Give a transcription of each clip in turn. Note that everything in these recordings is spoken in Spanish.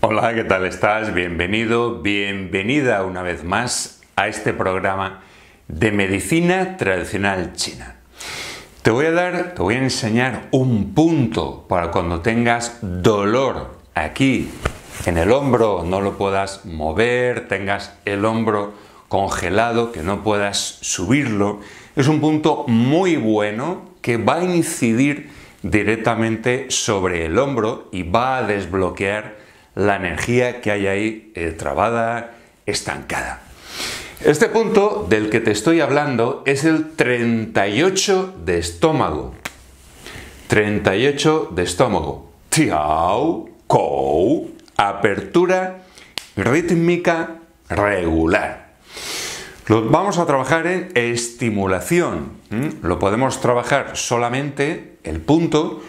Hola, ¿qué tal estás? Bienvenido, bienvenida una vez más a este programa de medicina tradicional china. Te voy a enseñar un punto para cuando tengas dolor aquí en el hombro, no lo puedas mover, tengas el hombro congelado, que no puedas subirlo. Es un punto muy bueno que va a incidir directamente sobre el hombro y va a desbloquear la energía que hay ahí trabada, estancada. Este punto del que te estoy hablando es el 38 de estómago. 38 de estómago. Tiao, kou, apertura rítmica regular. Lo vamos a trabajar en estimulación. Lo podemos trabajar solamente el punto,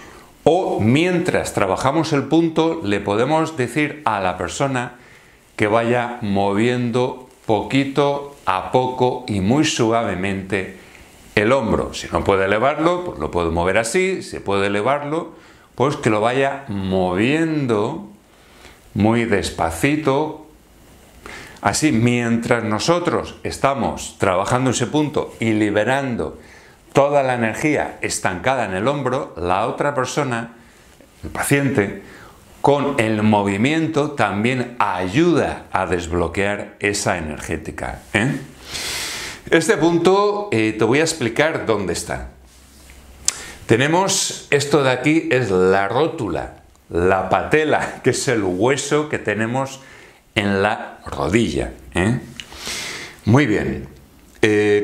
o mientras trabajamos el punto le podemos decir a la persona que vaya moviendo poquito a poco y muy suavemente el hombro. Si no puede elevarlo, pues lo puede mover así. Si puede elevarlo, pues que lo vaya moviendo muy despacito. Así, mientras nosotros estamos trabajando ese punto y liberando toda la energía estancada en el hombro, la otra persona, el paciente, con el movimiento también ayuda a desbloquear esa energética. Este punto te voy a explicar dónde está. Tenemos esto de aquí, es la rótula, la patela, que es el hueso que tenemos en la rodilla. Muy bien.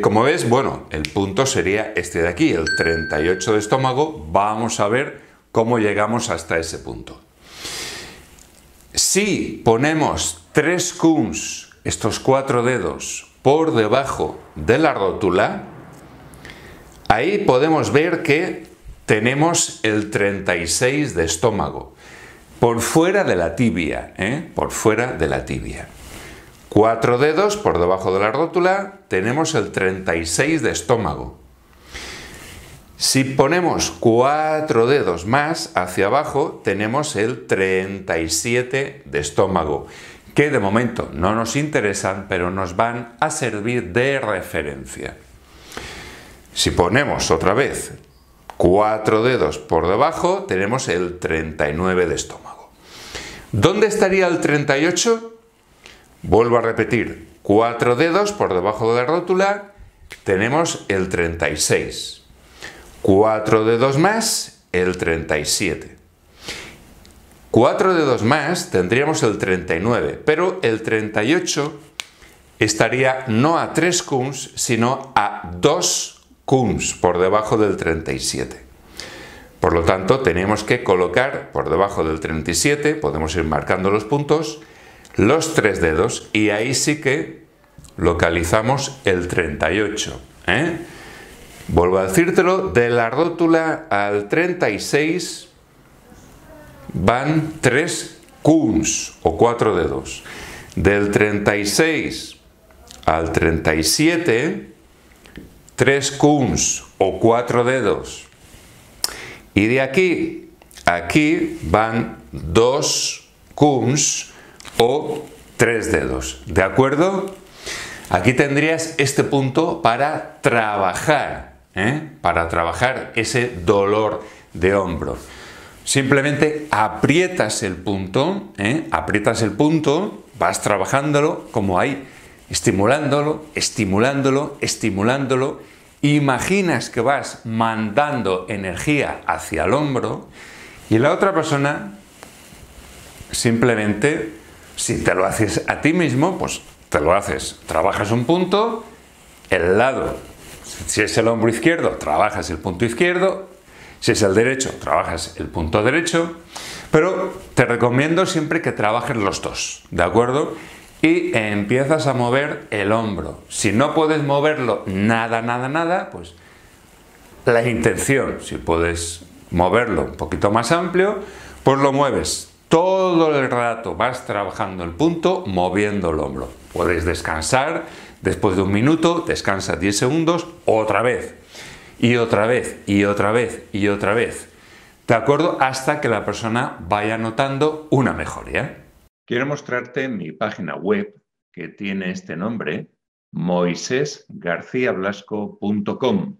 Como ves, bueno, el punto sería este de aquí, el 38 de estómago. Vamos a ver cómo llegamos hasta ese punto. Si ponemos tres kuns, estos cuatro dedos, por debajo de la rótula, ahí podemos ver que tenemos el 36 de estómago, por fuera de la tibia, por fuera de la tibia. Cuatro dedos por debajo de la rótula, tenemos el 36 de estómago. Si ponemos cuatro dedos más hacia abajo, tenemos el 37 de estómago, que de momento no nos interesan, pero nos van a servir de referencia. Si ponemos otra vez cuatro dedos por debajo, tenemos el 39 de estómago. ¿Dónde estaría el 38? Vuelvo a repetir, cuatro dedos por debajo de la rótula, tenemos el 36. Cuatro dedos más, el 37. Cuatro dedos más, tendríamos el 39, pero el 38 estaría no a 3 kuns, sino a 2 kuns por debajo del 37. Por lo tanto, tenemos que colocar por debajo del 37, podemos ir marcando los puntos, los tres dedos, y ahí sí que localizamos el 38. Vuelvo a decírtelo, de la rótula al 36 van 3 kuns o 4 dedos. Del 36 al 37, 3 kuns o 4 dedos. Y de aquí a aquí van 2 kuns o 3 dedos, ¿de acuerdo? Aquí tendrías este punto para trabajar ese dolor de hombro. Simplemente aprietas el punto, vas trabajándolo como ahí, estimulándolo, estimulándolo, estimulándolo. Imaginas que vas mandando energía hacia el hombro y la otra persona simplemente... Si te lo haces a ti mismo, pues te lo haces. Trabajas un punto, el lado. Si es el hombro izquierdo, trabajas el punto izquierdo. Si es el derecho, trabajas el punto derecho. Pero te recomiendo siempre que trabajes los dos, ¿de acuerdo? Y empiezas a mover el hombro. Si no puedes moverlo nada, nada, nada, pues la intención. Si puedes moverlo un poquito más amplio, pues lo mueves. Todo el rato vas trabajando el punto, moviendo el hombro. Puedes descansar, después de un minuto, descansa 10 segundos, otra vez, y otra vez, y otra vez, y otra vez. ¿De acuerdo? Hasta que la persona vaya notando una mejoría. Quiero mostrarte mi página web que tiene este nombre, moisesgarciablasco.com.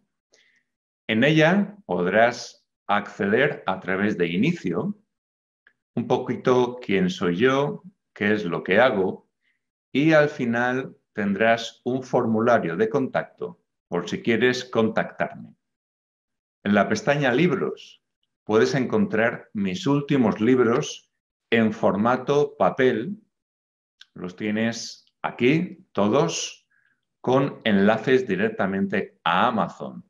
En ella podrás acceder a través de inicio, un poquito quién soy yo, qué es lo que hago, y al final tendrás un formulario de contacto por si quieres contactarme. En la pestaña Libros puedes encontrar mis últimos libros en formato papel. Los tienes aquí, todos, con enlaces directamente a Amazon.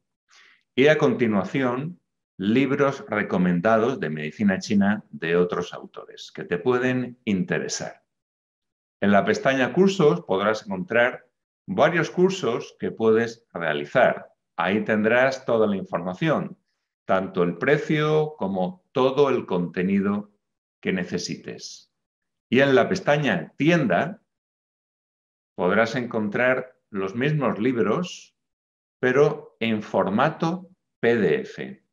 Y a continuación, libros recomendados de medicina china de otros autores que te pueden interesar. En la pestaña Cursos podrás encontrar varios cursos que puedes realizar. Ahí tendrás toda la información, tanto el precio como todo el contenido que necesites. Y en la pestaña Tienda podrás encontrar los mismos libros, pero en formato PDF.